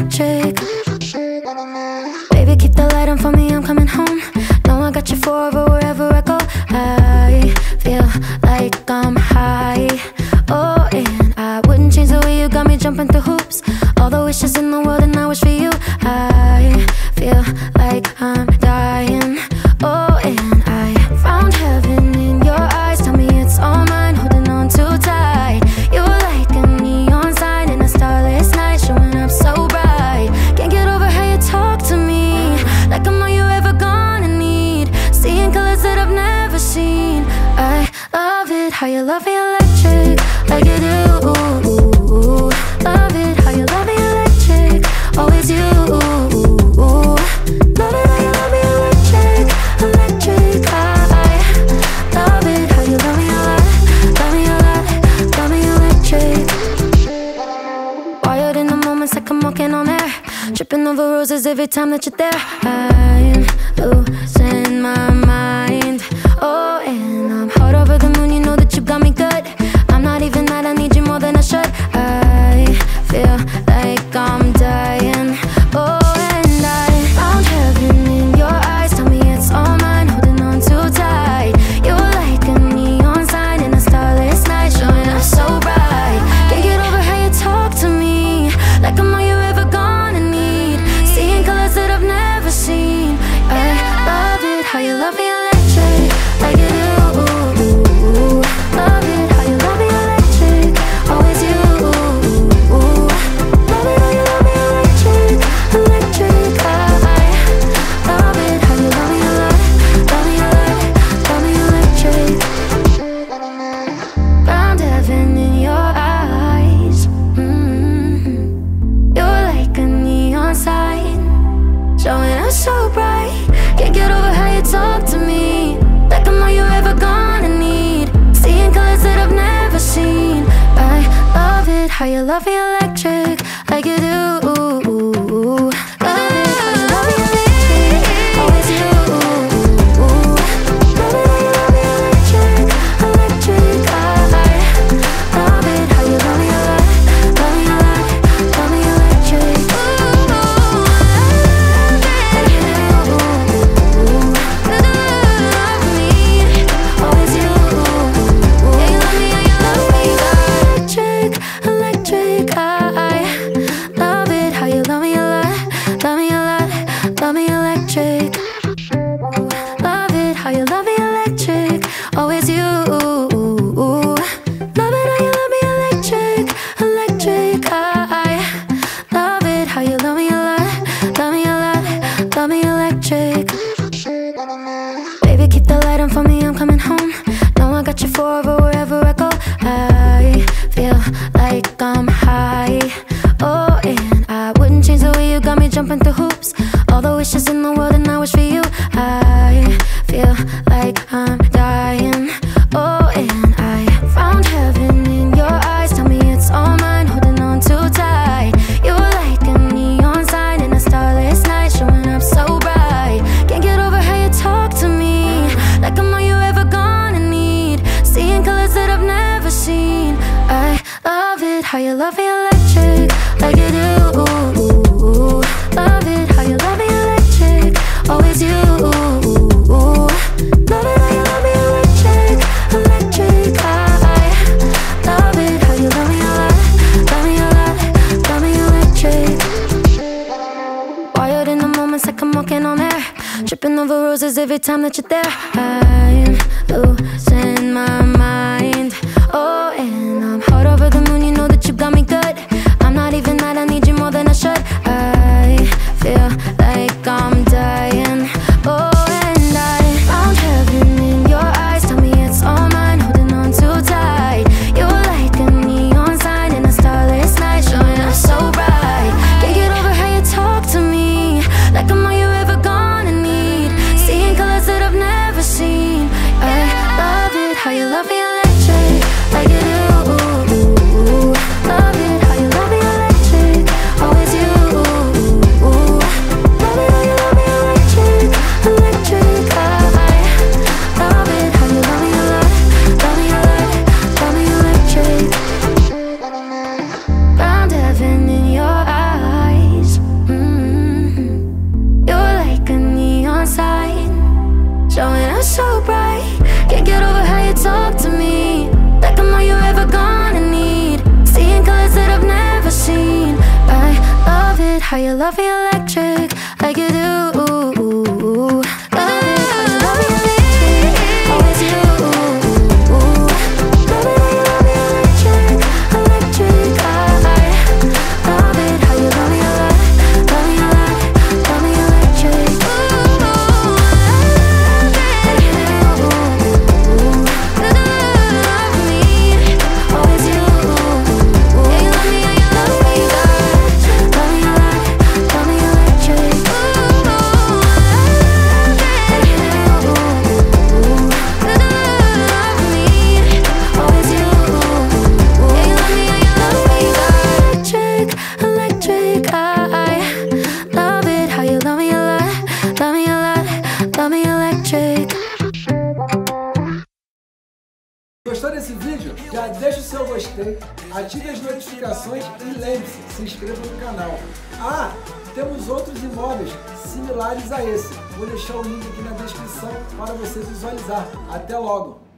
electric. Baby, keep the light on for me, I'm coming home. Know I got you forever, wherever I go. I feel like I'm high. Oh, and I wouldn't change the way you got me jumping through hoops. All the wishes in the world and I wish for you. I feel like I'm dying. Oh, and I found heaven in your eyes. Tell me it's all mine, holding on too tight. You were like a neon sign in a starless night, showing up so bright. Can't get over how you talk to me, like I'm all you're ever gonna need. Seeing colors that I've never seen. I love it, how you love me electric, like you do. Love it, how you love me electric, always you. Tripping over roses every time that you're there. I'm losing my mind. Oh, and I'm hot over the moon, you know that you got me good. I'm not even mad, I need you more than I should. I feel like I'm dying. Oh, and I found heaven in your eyes. Tell me it's all mine, holding on too tight. You were like a neon sign in a starless night, showing up so bright. Can't get over how you talk to me, like I'm all you ever gonna need. Seeing colors that I've never seen. I love it, how you love me electric, like you do. Love it, how you love me electric, always you. Love it, how you love me electric, electric. I love it, how you love me love me electric. Found heaven in your eyes. You're like a neon sign, showing us so bright. Can't get over how you talk to me, like I'm all you're ever gonna need. Seeing colors that I've never seen. I love it, how you love me electric, like you do. Love it, how you love me electric, always you. Love it, how you love me electric, electric. I love it, how you love me love me electric. Like you do. Love me, always you. Yeah, you love me, yeah, you love me electric, electric. I love it, how you love me love me electric. Love it, how you love me electric, always you. Love it, how you love me electric, electric. I love it, how you love me love me electric. Baby, keep the light on for me, I'm coming home. Know I got you forever, wherever I go. I feel like I'm high. Oh, and I wouldn't change the way you got me jumping through hoops. All the wishes in the world and I wish for you. I feel like I'm dying. Oh, and I found heaven in your eyes. Tell me it's all mine, holding on too tight. You were like a neon sign in a starless night, showing up so bright. Can't get over how you talk to me, like I'm all you're ever gonna need. Seeing colors that I've never seen. I love it, how you love me electric, like you do. Love it, how you love me electric, always you. Love it, how you love me electric, electric. I love it, how you love me love me electric. Wired in the moments like I'm walking on air. Tripping over roses every time that you're there. I'm losing my mind. Oh, and I'm hot over the moon, you know that you got me good. I'm not even mad, I need you more than I should. I feel like I'm dying. Oh, and I found heaven in your eyes. Tell me it's all mine, holding on too tight. You were like a neon sign in a starless night, showing up so bright. Can't get over how you talk to me, like I'm all you're ever gonna need. Seeing colors that I've never seen. I love it, how you love me how you love me electric like you do. Love it how you love me electric, always you. Love it how you love me electric, electric. I love it how you love me electric, love me electric, love me electric. Gostou desse vídeo? Já deixa o seu gostei, ative as notificações e lembre-se, se inscreva no canal. Ah, temos outros imóveis similares a esse. Vou deixar o link aqui na descrição para você visualizar. Até logo!